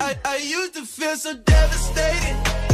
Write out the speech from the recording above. I used to feel so devastated.